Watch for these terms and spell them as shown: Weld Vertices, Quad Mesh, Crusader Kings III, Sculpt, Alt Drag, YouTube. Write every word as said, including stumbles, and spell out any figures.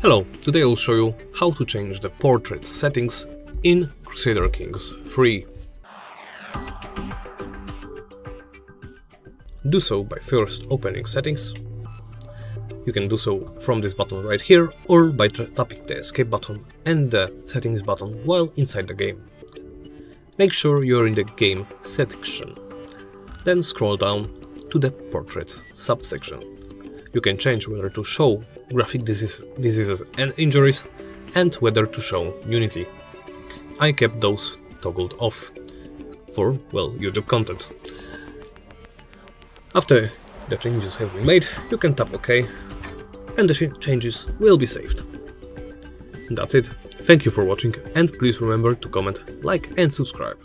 Hello, today I'll show you how to change the portrait settings in Crusader Kings three. Do so by first opening settings. You can do so from this button right here or by tapping the escape button and the settings button while inside the game. Make sure you're in the game section, then scroll down to the portraits subsection. You can change whether to show graphic disease, diseases and injuries and whether to show Unity. I kept those toggled off for, well, YouTube content. After the changes have been made, you can tap OK and the ch changes will be saved. That's it. Thank you for watching and please remember to comment, like and subscribe.